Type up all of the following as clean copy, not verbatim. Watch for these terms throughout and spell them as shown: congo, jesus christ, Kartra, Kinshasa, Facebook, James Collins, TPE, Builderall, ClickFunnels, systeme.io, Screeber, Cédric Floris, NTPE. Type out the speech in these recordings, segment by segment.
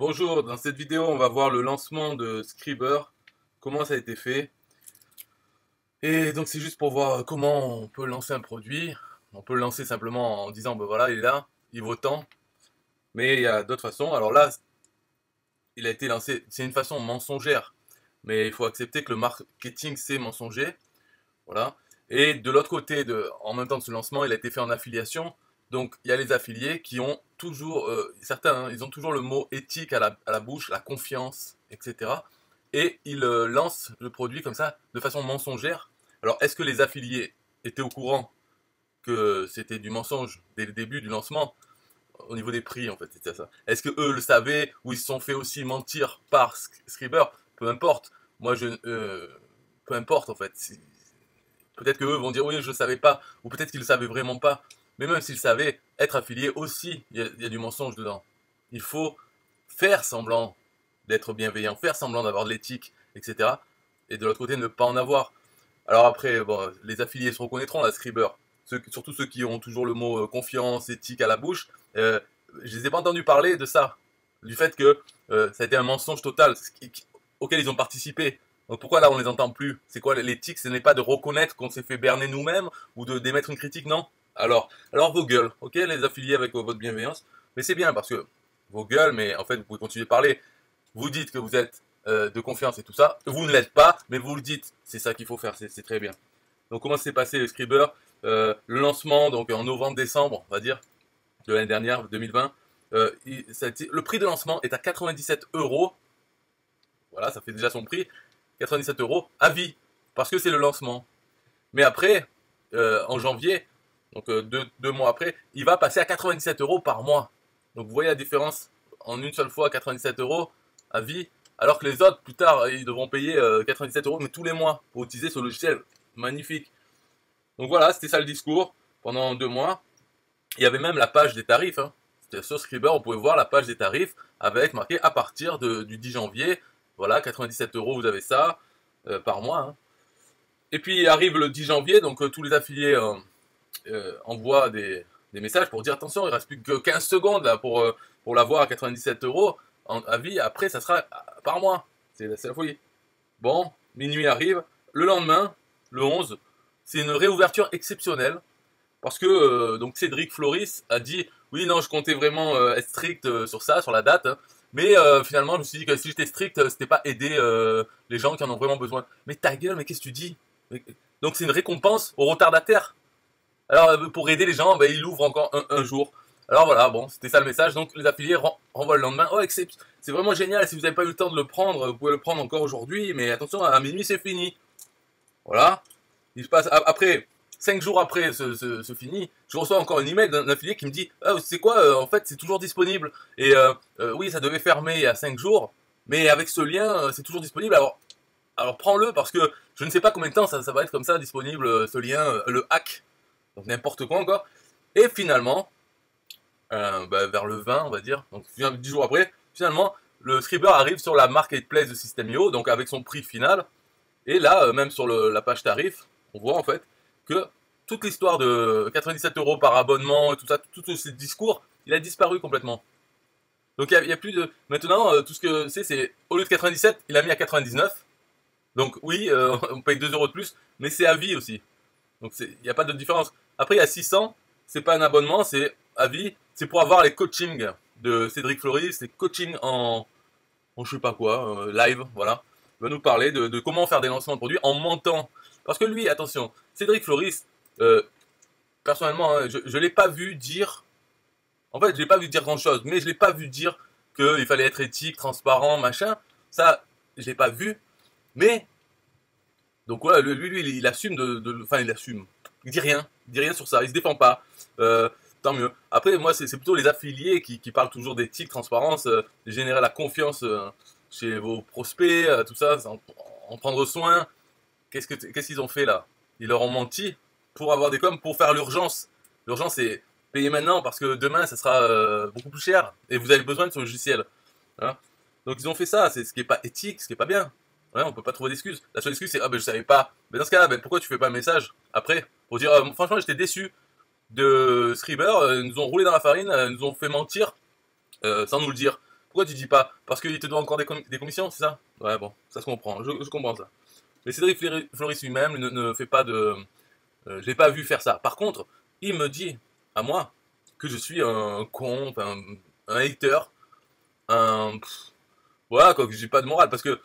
Bonjour, dans cette vidéo on va voir le lancement de Screeber, comment ça a été fait. Et donc c'est juste pour voir comment on peut lancer un produit. On peut le lancer simplement en disant ben voilà, il est là, il vaut tant. Mais il y a d'autres façons. Alors là, il a été lancé, c'est une façon mensongère. Mais il faut accepter que le marketing c'est mensonger. Voilà. Et de l'autre côté, en même temps de ce lancement, il a été fait en affiliation. Donc il y a les affiliés qui ont toujours, certains, hein, ils ont toujours le mot éthique à la bouche, la confiance, etc. Et ils lancent le produit comme ça, de façon mensongère. Alors est-ce que les affiliés étaient au courant que c'était du mensonge dès le début du lancement? Au niveau des prix en fait, c'était ça. Est-ce que eux le savaient ou ils se sont fait aussi mentir par Screeber? Peu importe, moi je... peu importe en fait. Peut-être qu'eux vont dire oui je ne savais pas, ou peut-être qu'ils ne savaient vraiment pas. Mais même s'ils savaient, être affilié aussi, il y a du mensonge dedans. Il faut faire semblant d'être bienveillant, faire semblant d'avoir de l'éthique, etc. Et de l'autre côté, ne pas en avoir. Alors après, bon, les affiliés se reconnaîtront, la Screeber. Surtout ceux qui ont toujours le mot confiance, éthique à la bouche. Je ne les ai pas entendus parler de ça. Du fait que ça a été un mensonge total auquel ils ont participé. Donc pourquoi là on ne les entend plus? C'est quoi l'éthique? Ce n'est pas de reconnaître qu'on s'est fait berner nous-mêmes ou d'émettre une critique, non? Alors vos gueules, ok, les affiliés avec votre bienveillance, mais c'est bien parce que vos gueules, mais en fait vous pouvez continuer de parler, vous dites que vous êtes de confiance et tout ça, vous ne l'êtes pas, mais vous le dites, c'est ça qu'il faut faire, c'est très bien. Donc comment s'est passé le Screeber, le lancement donc en novembre-décembre, on va dire, de l'année dernière, 2020, le prix de lancement est à 97 €, voilà, ça fait déjà son prix, 97 € à vie, parce que c'est le lancement. Mais après, en janvier, donc deux mois après, il va passer à 97 € par mois. Donc vous voyez la différence en une seule fois, 97 € à vie, alors que les autres, plus tard, ils devront payer 97 € mais tous les mois pour utiliser ce logiciel. Magnifique. Donc voilà, c'était ça le discours pendant 2 mois. Il y avait même la page des tarifs. Hein. C'était sur Screeber, on pouvait voir la page des tarifs avec marqué à partir du 10 janvier. Voilà, 97 € vous avez ça par mois. Hein. Et puis arrive le 10 janvier, donc tous les affiliés... envoie des messages pour dire attention, il reste plus que 15 secondes là, pour l'avoir à 97 € à vie, après ça sera par mois, c'est la folie. Bon, minuit arrive, le lendemain, le 11, c'est une réouverture exceptionnelle parce que donc Cédric Floris a dit oui non je comptais vraiment être strict sur ça, sur la date, hein, mais finalement je me suis dit que si j'étais strict c'était pas aider les gens qui en ont vraiment besoin. Mais ta gueule, mais qu'est-ce que tu dis? Donc c'est une récompense aux retardataires. Alors, pour aider les gens, bah, il ouvre encore un jour. Alors voilà, bon, c'était ça le message. Donc, les affiliés renvoient le lendemain. Oh, c'est vraiment génial. Si vous n'avez pas eu le temps de le prendre, vous pouvez le prendre encore aujourd'hui. Mais attention, à minuit, c'est fini. Voilà. Il passe après, 5 jours après ce fini, je reçois encore une email d'un affilié qui me dit ah, c'est quoi, en fait, c'est toujours disponible. Et oui, ça devait fermer il y a 5 jours. Mais avec ce lien, c'est toujours disponible. Alors prends-le parce que je ne sais pas combien de temps ça va être comme ça disponible, ce lien, le hack. Donc n'importe quoi encore. Et finalement, bah, vers le 20 on va dire, donc 10 jours après, finalement le Screeber arrive sur la marketplace de systeme.io, donc avec son prix final. Et là, même sur la page tarif, on voit en fait que toute l'histoire de 97 € par abonnement et tout ça, tous ces discours, il a disparu complètement. Donc il n'y a plus de... Maintenant, tout ce que c'est au lieu de 97, il a mis à 99. Donc oui, on paye 2 € de plus, mais c'est à vie aussi. Donc il n'y a pas de différence. Après, il y a 600, c'est pas un abonnement, c'est à vie. C'est pour avoir les coachings de Cédric Floris, les coachings en je sais pas quoi, live, voilà. Il va nous parler de comment faire des lancements de produits en mentant. Parce que lui, attention, Cédric Floris, personnellement, hein, je ne l'ai pas vu dire... En fait, je l'ai pas vu dire grand-chose, mais je l'ai pas vu dire qu'il fallait être éthique, transparent, machin. Ça, je l'ai pas vu, mais... Donc voilà, ouais, lui il assume enfin il assume, il dit rien sur ça, il se défend pas, tant mieux. Après moi c'est plutôt les affiliés qui parlent toujours d'éthique, transparence, générer la confiance chez vos prospects, tout ça, en prendre soin. Qu'est-ce qu'ils ont fait là? Ils leur ont menti pour avoir des coms, pour faire l'urgence. L'urgence c'est payer maintenant parce que demain ça sera beaucoup plus cher et vous avez besoin de ce logiciel. Hein? Donc ils ont fait ça, c'est ce qui n'est pas éthique, ce qui n'est pas bien. Ouais, on peut pas trouver d'excuses. La seule excuse c'est ah ben je savais pas. Mais dans ce cas là, ben, pourquoi tu fais pas un message après pour dire franchement j'étais déçu de Screeber, ils nous ont roulé dans la farine, ils nous ont fait mentir sans nous le dire. Pourquoi tu dis pas? Parce qu'il te doit encore des commissions, c'est ça? Ouais, bon, ça se comprend, je comprends ça. Mais Cédric Floris lui-même ne fait pas de... je l'ai pas vu faire ça. Par contre, il me dit à moi que je suis un con, un hater, voilà quoi, que j'ai pas de morale. Parce que...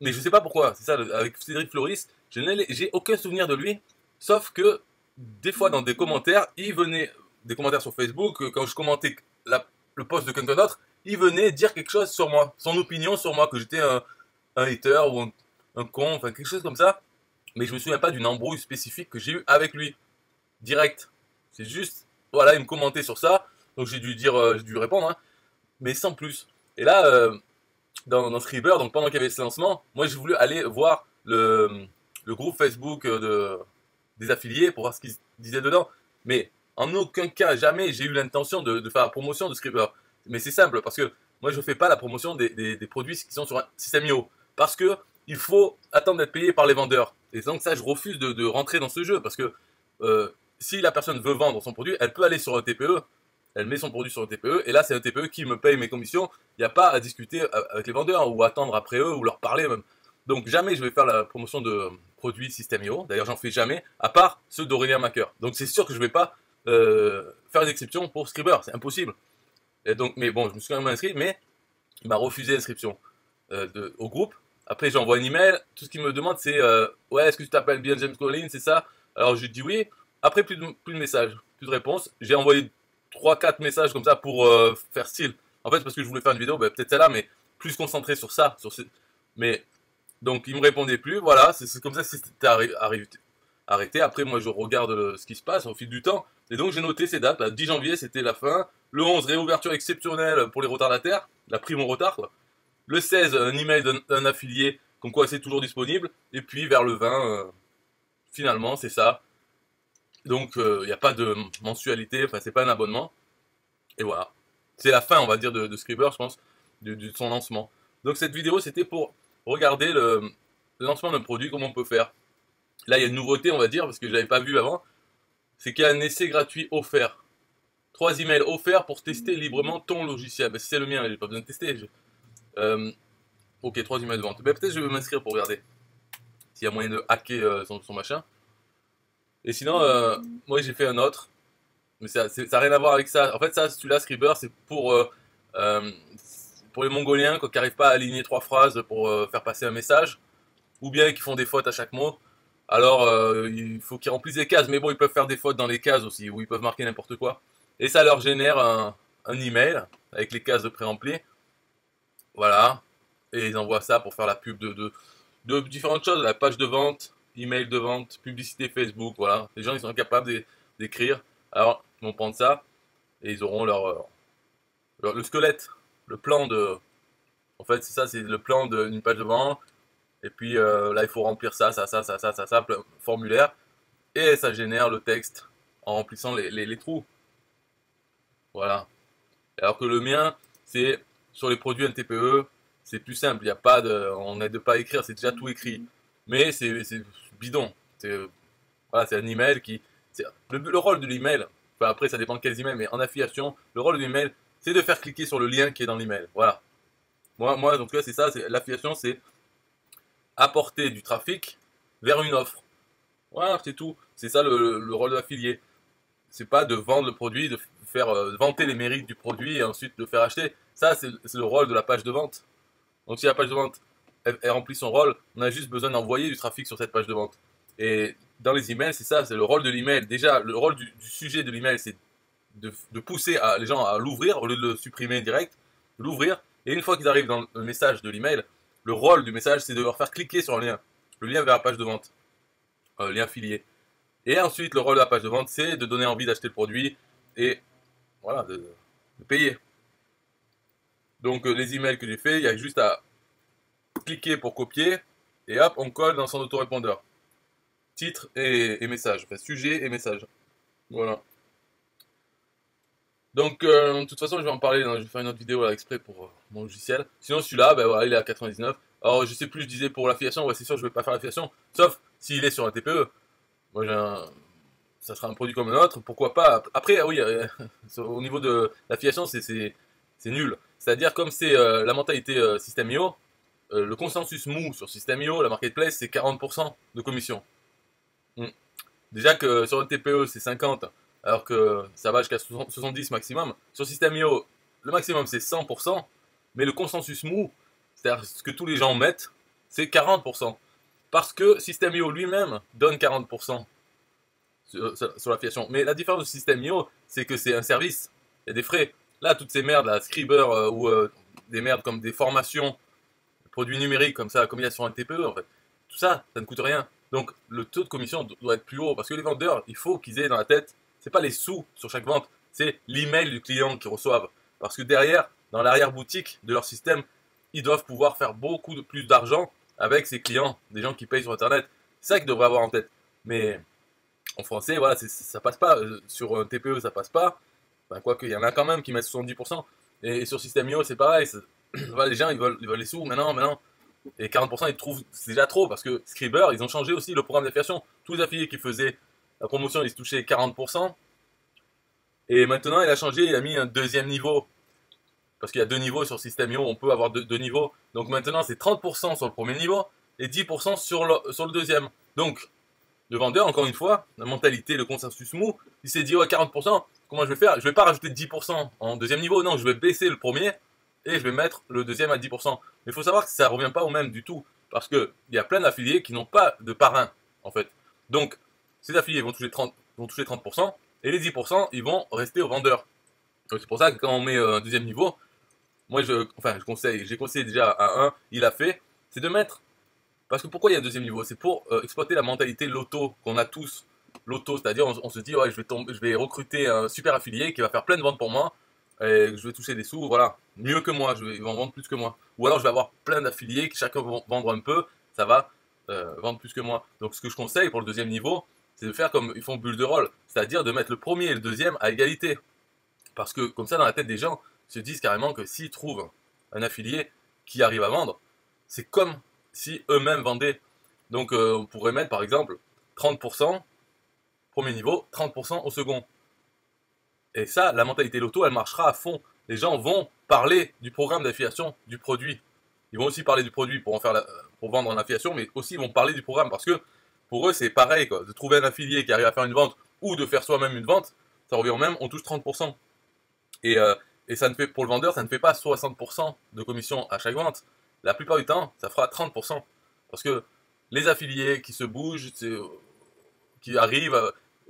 Mais je sais pas pourquoi, c'est ça, avec Cédric Floris, j'ai aucun souvenir de lui, sauf que des fois dans des commentaires, il venait... Des commentaires sur Facebook, quand je commentais le post de quelqu'un d'autre, il venait dire quelque chose sur moi, son opinion sur moi, que j'étais un hater ou un con, enfin quelque chose comme ça. Mais je me souviens pas d'une embrouille spécifique que j'ai eue avec lui, direct. C'est juste, voilà, il me commentait sur ça, donc j'ai dû dire, j'ai dû répondre, hein, mais sans plus. Et là, dans Screeber, donc pendant qu'il y avait ce lancement, moi j'ai voulu aller voir le groupe Facebook des affiliés pour voir ce qu'ils disaient dedans, mais en aucun cas, jamais, j'ai eu l'intention de faire la promotion de Screeber. Mais c'est simple, parce que moi, je ne fais pas la promotion des produits qui sont sur systeme.io. Parce que il faut attendre d'être payé par les vendeurs. Et donc ça, je refuse de rentrer dans ce jeu. Parce que si la personne veut vendre son produit, elle peut aller sur un TPE. Elle met son produit sur un TPE. Et là, c'est un TPE qui me paye mes commissions. Il n'y a pas à discuter avec les vendeurs ou attendre après eux ou leur parler même. Donc jamais je vais faire la promotion de produits systeme.io. D'ailleurs, j'en fais jamais, à part ceux d'Aurélien Macker. Donc c'est sûr que je ne vais pas... faire des exceptions pour Screeber, c'est impossible. Et donc, mais bon, je me suis quand même inscrit, mais il m'a refusé l'inscription au groupe. Après, j'envoie un email. Tout ce qu'il me demande, c'est ouais, est-ce que tu t'appelles bien James Collins, c'est ça? Alors je dis oui. Après, plus de messages, plus de réponses. J'ai envoyé 3-4 messages comme ça pour faire style. En fait, parce que je voulais faire une vidéo, ben, peut-être celle-là, mais plus concentré sur ça. Mais donc, il me répondait plus. Voilà, c'est comme ça que c'était arrêté. Après, moi, je regarde ce qui se passe au fil du temps. Et donc, j'ai noté ces dates. Le 10 janvier, c'était la fin. Le 11, réouverture exceptionnelle pour les retardataires. La prime au retard, quoi. Le 16, un email d'un affilié, comme quoi c'est toujours disponible. Et puis, vers le 20, finalement, c'est ça. Donc, il n'y a pas de mensualité. Enfin, c'est pas un abonnement. Et voilà. C'est la fin, on va dire, de Screeber, je pense, de son lancement. Donc, cette vidéo, c'était pour regarder le lancement d'un produit, comment on peut faire. Là, il y a une nouveauté, on va dire, parce que je l'avais pas vu avant. C'est qu'il y a un essai gratuit offert. 3 emails offerts pour tester librement ton logiciel. Ben, c'est le mien, j'ai pas besoin de tester. Ok, 3 emails de vente. Ben, peut-être je vais m'inscrire pour regarder s'il y a moyen de hacker son machin. Et sinon, moi j'ai fait un autre. Mais ça n'a rien à voir avec ça. En fait, ça, celui-là, Screeber, c'est pour les Mongoliens quoi, qui n'arrivent pas à aligner 3 phrases pour faire passer un message. Ou bien qui font des fautes à chaque mot. Alors, il faut qu'ils remplissent les cases. Mais bon, ils peuvent faire des fautes dans les cases aussi, où ils peuvent marquer n'importe quoi. Et ça leur génère un email avec les cases de pré-remplis. Voilà. Et ils envoient ça pour faire la pub de différentes choses. La page de vente, email de vente, publicité Facebook, voilà. Les gens, ils sont capables d'écrire. Alors, ils vont prendre ça et ils auront le squelette, le plan de... En fait, c'est ça, c'est le plan d'une page de vente. Et puis là, il faut remplir ça, formulaire. Et ça génère le texte en remplissant les trous. Voilà. Alors que le mien, c'est sur les produits NTPE, c'est plus simple. Il n'y a pas de... On n'aide pas à écrire, c'est déjà tout écrit. Mais c'est bidon. Voilà, c'est un email qui... Le rôle de l'email, enfin, après ça dépend de quels emails, mais en affiliation, le rôle de l'email, c'est de faire cliquer sur le lien qui est dans l'email. Voilà. Moi, en tout cas, c'est ça. L'affiliation, c'est... apporter du trafic vers une offre. Voilà, c'est tout. C'est ça le rôle de l'affilié. C'est pas de vendre le produit, de faire vanter les mérites du produit et ensuite de faire acheter. Ça, c'est le rôle de la page de vente. Donc si la page de vente elle remplit son rôle, on a juste besoin d'envoyer du trafic sur cette page de vente. Et dans les emails, c'est ça, c'est le rôle de l'email. Déjà, le rôle du sujet de l'email, c'est de pousser les gens à l'ouvrir au lieu de le supprimer direct, l'ouvrir. Et une fois qu'ils arrivent dans le message de l'email, le rôle du message, c'est de leur faire cliquer sur le lien vers la page de vente, lien affilié. Et ensuite, le rôle de la page de vente, c'est de donner envie d'acheter le produit et voilà, de payer. Donc, les emails que j'ai fait, il y a juste à cliquer pour copier et hop, on colle dans son autorépondeur. Titre et message, enfin sujet et message. Voilà. Donc, de toute façon, je vais en parler. Je vais faire une autre vidéo là, exprès pour mon logiciel. Sinon, celui-là, ben, voilà, il est à 99. Alors, je sais plus, je disais pour l'affiliation. Ouais, c'est sûr, je ne vais pas faire l'affiliation. Sauf s'il est sur un TPE. Moi, ça sera un produit comme un autre. Pourquoi pas? Après, oui, au niveau de l'affiliation, c'est nul. C'est-à-dire, comme c'est la mentalité systeme.io, le consensus mou sur systeme.io, la marketplace, c'est 40% de commission. Déjà que sur le TPE, c'est 50%, alors que ça va jusqu'à 70% maximum. Sur systeme.io, le maximum, c'est 100%, mais le consensus mou, c'est-à-dire ce que tous les gens mettent, c'est 40%. Parce que systeme.io lui-même donne 40% sur l'affiliation. Mais la différence de systeme.io, c'est que c'est un service, il y a des frais. Là, toutes ces merdes, la Screeber ou des merdes comme des formations, produits numériques comme ça, comme il y a sur un TPE, en fait, tout ça, ça ne coûte rien. Donc, le taux de commission doit être plus haut parce que les vendeurs, il faut qu'ils aient dans la tête, c'est pas les sous sur chaque vente, c'est l'email du client qu'ils reçoivent. Parce que derrière, dans l'arrière-boutique de leur système, ils doivent pouvoir faire beaucoup plus d'argent avec ses clients, des gens qui payent sur Internet. C'est ça qu'ils devraient avoir en tête. Mais en français, voilà, ça passe pas. Sur un TPE, ça passe pas. Enfin, quoi qu'il y en a quand même qui mettent 70%. Et sur systeme.io, c'est pareil. Voilà, les gens, ils veulent les sous, maintenant. Et 40%, ils trouvent déjà trop. Parce que Screeber, ils ont changé aussi le programme d'affiliation. Tous les affiliés qui faisaient la promotion, ils se touchaient 40%. Et maintenant, il a changé, il a mis un deuxième niveau. Parce qu'il y a deux niveaux sur systeme.io, on peut avoir deux niveaux. Donc maintenant, c'est 30% sur le premier niveau et 10% sur le deuxième. Donc, le vendeur, encore une fois, la mentalité, le consensus mou, il s'est dit, ouais, 40%, comment je vais faire? Je ne vais pas rajouter 10% en deuxième niveau. Non, je vais baisser le premier et je vais mettre le deuxième à 10%. Mais il faut savoir que ça ne revient pas au même du tout. Parce qu'il y a plein d'affiliés qui n'ont pas de parrain, en fait. Donc, ces affiliés vont toucher 30% et les 10%, ils vont rester au vendeur. Donc, c'est pour ça que quand on met un deuxième niveau, moi, j'ai conseillé déjà à un, il a fait, c'est de mettre. Parce que pourquoi il y a un deuxième niveau? C'est pour exploiter la mentalité loto qu'on a tous. Loto, c'est-à-dire on se dit, ouais, je vais recruter un super affilié qui va faire plein de ventes pour moi, et je vais toucher des sous, voilà, mieux que moi, ils vont en vendre plus que moi. Ou alors je vais avoir plein d'affiliés qui chacun va vendre un peu, ça va vendre plus que moi. Donc ce que je conseille pour le deuxième niveau, c'est de faire comme ils font Builderall, c'est-à-dire de mettre le premier et le deuxième à égalité. Parce que comme ça, dans la tête des gens, se disent carrément que s'ils trouvent un affilié qui arrive à vendre, c'est comme si eux-mêmes vendaient. Donc on pourrait mettre par exemple 30% premier niveau, 30% au second. Et ça, la mentalité loto, elle marchera à fond. Les gens vont parler du programme d'affiliation, du produit. Ils vont aussi parler du produit pour vendre en affiliation, mais aussi ils vont parler du programme. Parce que pour eux, c'est pareil, quoi. De trouver un affilié qui arrive à faire une vente ou de faire soi-même une vente, ça revient au même, on touche 30%. Et ça ne fait, pour le vendeur, ça ne fait pas 60% de commission à chaque vente. La plupart du temps, ça fera 30%. Parce que les affiliés qui se bougent, qui arrivent,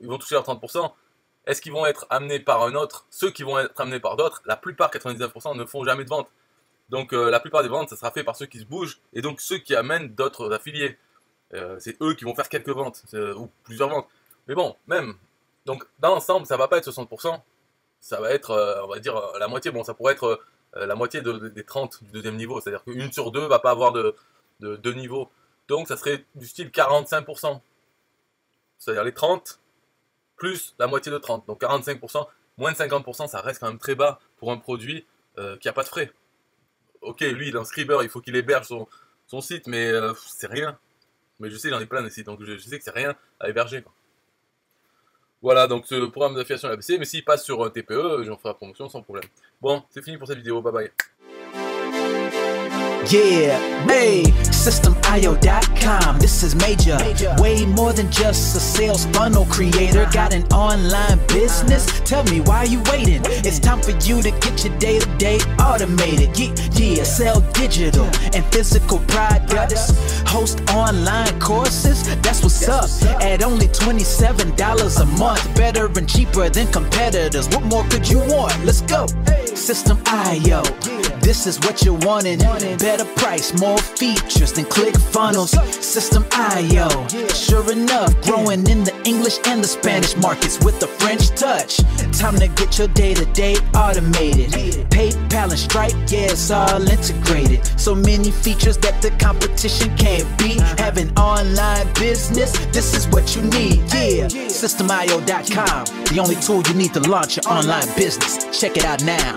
ils vont toucher leurs 30%. Est-ce qu'ils vont être amenés par un autre? Ceux qui vont être amenés par d'autres, la plupart, 99%, ne font jamais de vente. Donc la plupart des ventes, ça sera fait par ceux qui se bougent et donc ceux qui amènent d'autres affiliés. C'est eux qui vont faire quelques ventes ou plusieurs ventes. Mais bon, même. Donc dans l'ensemble, ça ne va pas être 60%. Ça va être, on va dire, la moitié. Bon, ça pourrait être la moitié des 30 du deuxième niveau. C'est-à-dire qu'une sur deux ne va pas avoir de deux niveaux. Donc, ça serait du style 45%. C'est-à-dire les 30 plus la moitié de 30. Donc, 45%, moins de 50%, ça reste quand même très bas pour un produit qui n'a pas de frais. Ok, lui, dans Screeber, il faut qu'il héberge son site, mais c'est rien. Mais je sais, j'en ai plein de sites, donc je sais que c'est rien à héberger, quoi. Voilà, donc le programme d'affiliation à l'ABC, mais s'il passe sur TPE, j'en ferai la promotion sans problème. Bon, c'est fini pour cette vidéo, bye bye. Yeah, hey, systeme.io.com. This is major, way more than just a sales funnel creator. Got an online business? Tell me, why are you waiting? It's time for you to get your day-to-day automated. Yeah, sell digital and physical products. Host online courses, that's what's up. At only $27 a month, better and cheaper than competitors. What more could you want? Let's go. systeme.io, this is what you wanted. Better price, more features than ClickFunnels. systeme.io, sure enough, growing in the English and the Spanish markets with a French touch. Time to get your day-to-day automated. PayPal and Stripe, yeah, it's all integrated. So many features that the competition can't beat. Have an online business, this is what you need. Yeah, systeme.io.com, the only tool you need to launch your online business. Check it out now.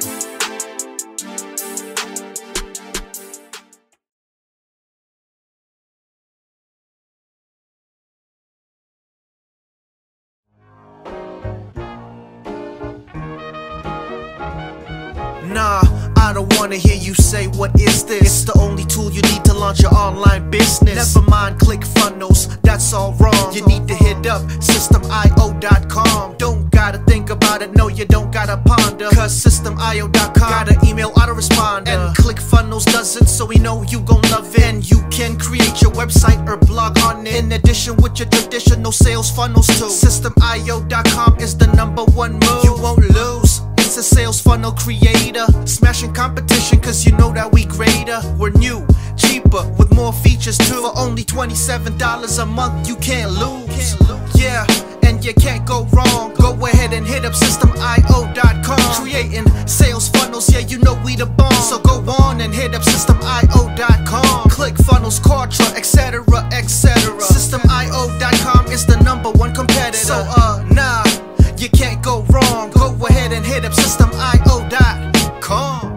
Nah, I don't wanna hear you say, what is this? It's the only tool you need to launch your online business. Never mind ClickFunnels, that's all wrong. You need to hit up systeme.io.com. Don't gotta think about it, no you don't gotta ponder, cause systeme.io.com got an email autoresponder, and ClickFunnels doesn't, so we know you gon' love it. And you can create your website or blog on it, in addition with your traditional sales funnels too. systeme.io.com is the #1 move. You won't lose, it's a sales funnel creator, smashing competition cause you know that we greater. We're new, cheaper, with more features too. For only $27 a month you can't lose. Yeah, and you can't go wrong. Go ahead and hit up systeme.io.com. Creating sales funnels, yeah you know we the bomb. So go on and hit up systeme.io.com. ClickFunnels, Kartra, etc, etc. systeme.io.com is the #1 competitor. So nah, you can't go wrong. Go ahead and hit up systeme.io.com.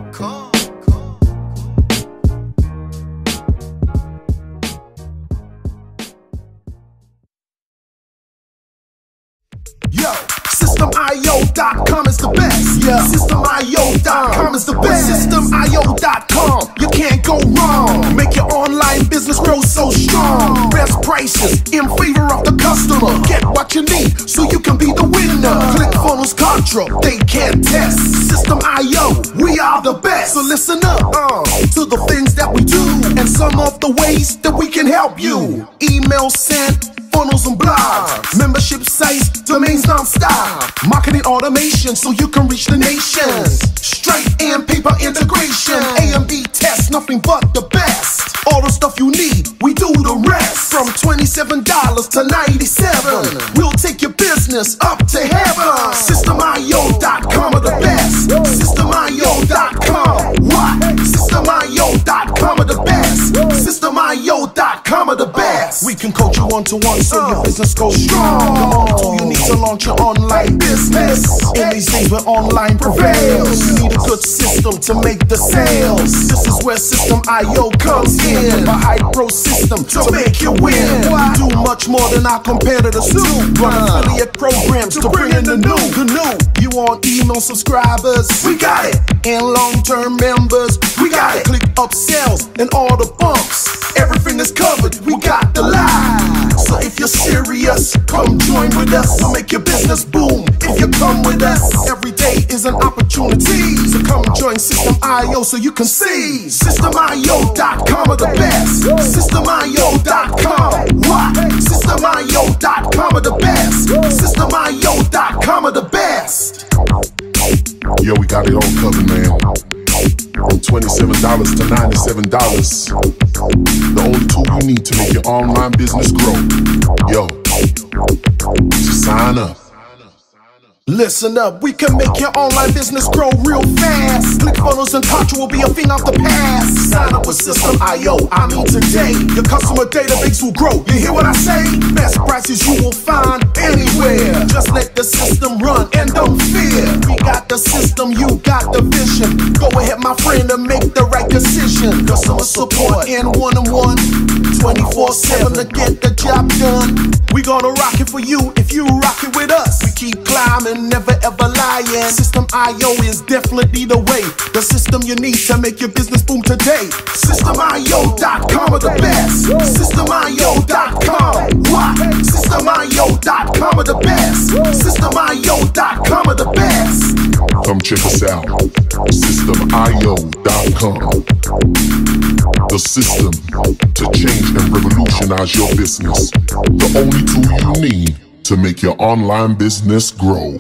Yo, systeme.io.com is the best. Yeah, systeme.io.com is the best. systeme.io.com, you can't go wrong. Make your online business grow so strong. Best prices in favor of the customer. Get what you need so you can be the winner. ClickFunnels, Kartra, they can't test. systeme.io, we are the best. So listen up to the things that we do and some of the ways that we can help you. Email sent, funnels and blogs, membership sites, domains non-stop, marketing automation so you can reach the nations, straight and paper integration, A&B tests, nothing but the best. All the stuff you need, we do the rest. From $27 to $97, we'll take your business up to heaven. systeme.io.com are the best. systeme.io.com, what? systeme.io.com are the best. systeme.io.com are the best. We can coach you one-to-one so your business goes strong. The tool you need to launch your online business. In these days where online prevails, you need a good system to make the sales. This is where systeme.io comes in, a high-pro system to make you win. We do much more than our competitors do. Run affiliate programs to bring in the new. You want email subscribers? We got it. And long-term members? We got it. Click upsells and all the bumps. Everything is covered. We got the lie. So if you're serious, come join with us. We'll make your business boom if you come with us. Every day is an opportunity, so come join systeme.io so you can see. systeme.io.com are the best. systeme.io.com, what? systeme.io.com are the best. systeme.io.com are the best. Yo, we got it all covered, man. From $27 to $97, the only tool you need to make your online business grow. Yo, just sign up. Listen up, we can make your online business grow real fast. ClickFunnels and Kartra will be a thing of the past. Sign up with systeme.io, I mean today. Your customer database will grow, you hear what I say? Best prices you will find anywhere. Just let the system run and don't fear. We got the system, you got the vision. Go ahead my friend and make the right decision. Customer support and one-on-one, 24/7 to get the job done. We gonna rock it for you if you rock it with us. We keep climbing, never ever lying. systeme.io is definitely the way, the system you need to make your business boom today. systeme.io.com are the best. systeme.io.com, what? systeme.io.com are the best. systeme.io.com are the best. Come check us out. systeme.io.com, the system to change and revolutionize your business. The only tool you need to make your online business grow.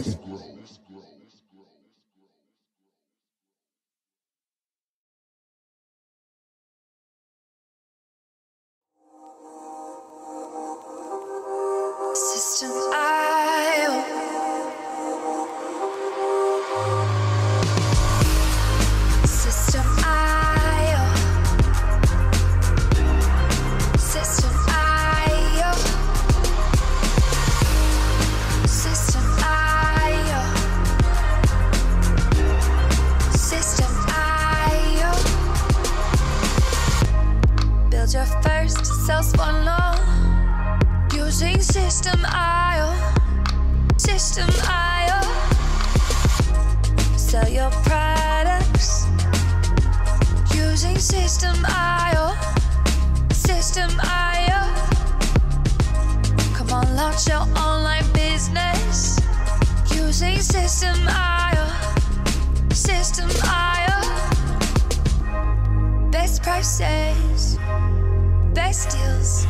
Your first sales funnel using systeme.io. systeme.io, sell your products using systeme.io, systeme.io. Come on, launch your online business using systeme.io, systeme.io. Best prices, best deals.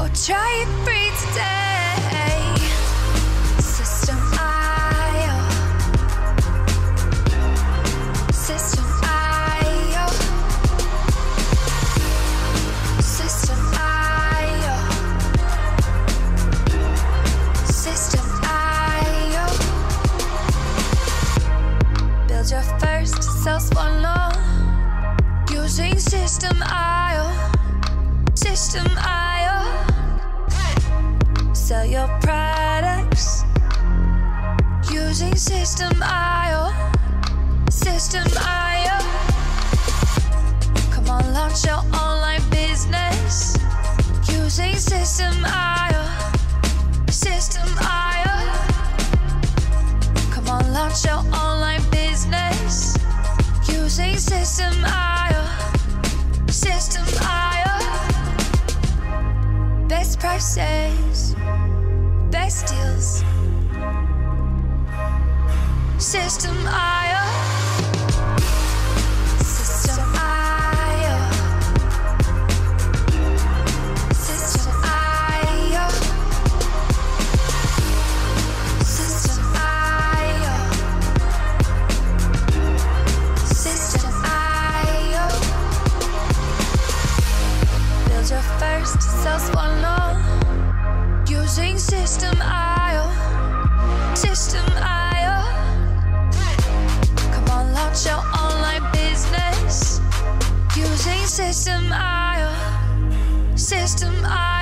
Or try it free today. systeme.io, systeme.io, systeme.io, systeme.io. Build your first sales funnel using systeme.io, systeme.io. Sell your products using systeme.io, systeme.io. Come on, launch your online business using systeme.io, systeme.io. Come on, launch your online business using systeme.io, systeme.io. Best prices, best deals. systeme.io, systeme.io, systeme.io, systeme.io, systeme.io. Build your first sales funnel using systeme.io, systeme.io. Launch your online business using systeme.io, systeme.io.